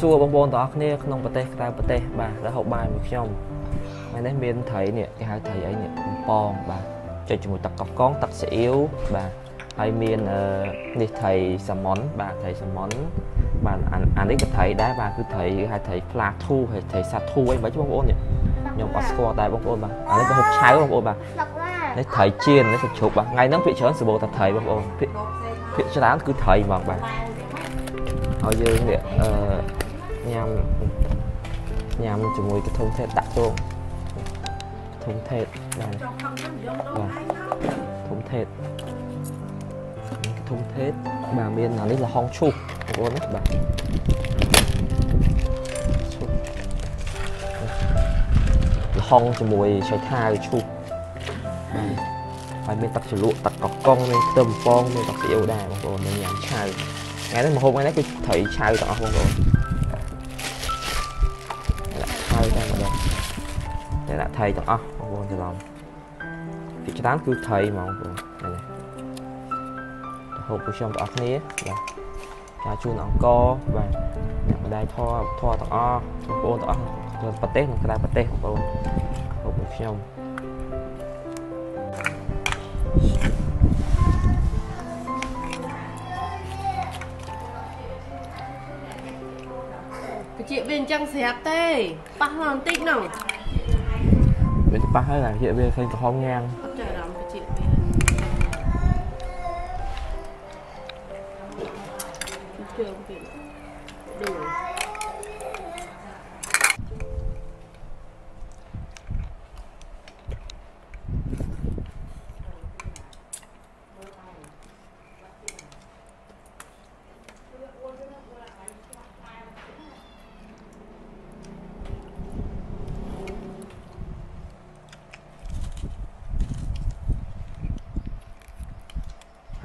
xua bông bông đó kia không bật tay bà đã học bài một trong mày nên miền thấy nè cái hai thầy ấy nè bông bà chơi chung một tập cọc con tập sẽ yếu bà hai miền đi thầy sầm món bà thầy sầm món bà anh ấy thầy đá bà cứ thầy hai thầy là thu hay thầy sạt thu ấy mấy chú bông bông nhỉ nhom bắt score tại bông bông bà anh ấy có học trái bông bông bà đấy thầy chiên đấy sạch chụp bà ngày nắng bị chớn sờ bồ tập thầy bông bông viện cho đám cứ thầy mà bà họ dương nè nhằm chỉ mùi cái thông thép đặt luôn thông thép này thông thép cái thông thép bà miền là đây là hong chụp luôn đấy bà hong chỉ mùi xoài thai chụp phải miền tặc chỉ lụa tặc cọc con miền tôm con miền tặc chỉ yêu đài mà mình nhắm chai ngày đấy mà hôm nay cứ thấy chai tỏ không rồi đây là thầy tao ông buồn từ lòng thì cho tán cứ thầy mà ông buồn này này hộp của trong tao này là cha chuông ông co và nhà mình đai thoa tao ông buồn tao rồi bật tết nó cái đai bật tết ông buồn hộp của trong cái chuyện bên trong sẹp tê bắt non tích nào bên bác ấy là hiện bên thành có ngang trời lắm cái chuyện bên đủ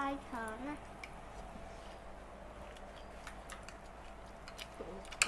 bài thở nè chung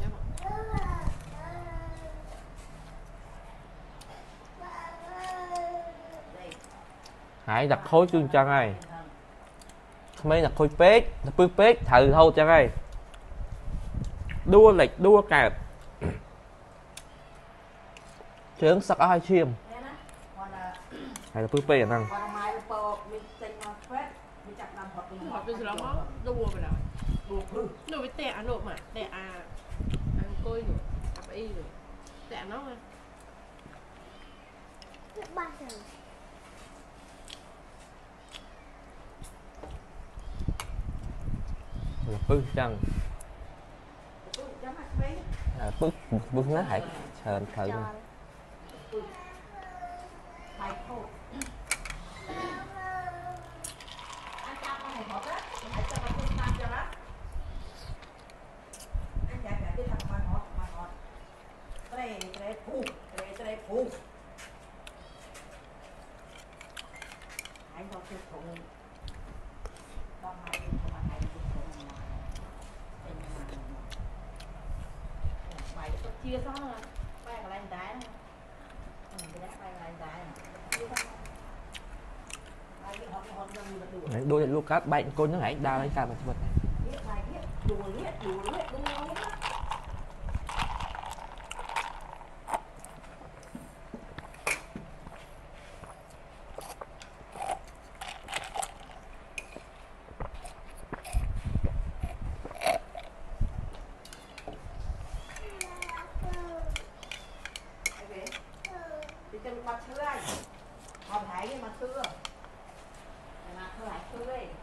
chơi không? Hãy đặt khối chương chân này mấy đặt khối pét đặt bước pét thử thôi chân này đua lệch đua cạp trứng sặc ai chim hay là bước pét năng bức chân bức nó hãy sờn thử mà chia xong rồi quay cả lên trái này, đôi là Lucas bay côn nó hãy đa lên cả một vật mặt thưa, mặt thưa lại thưa đi.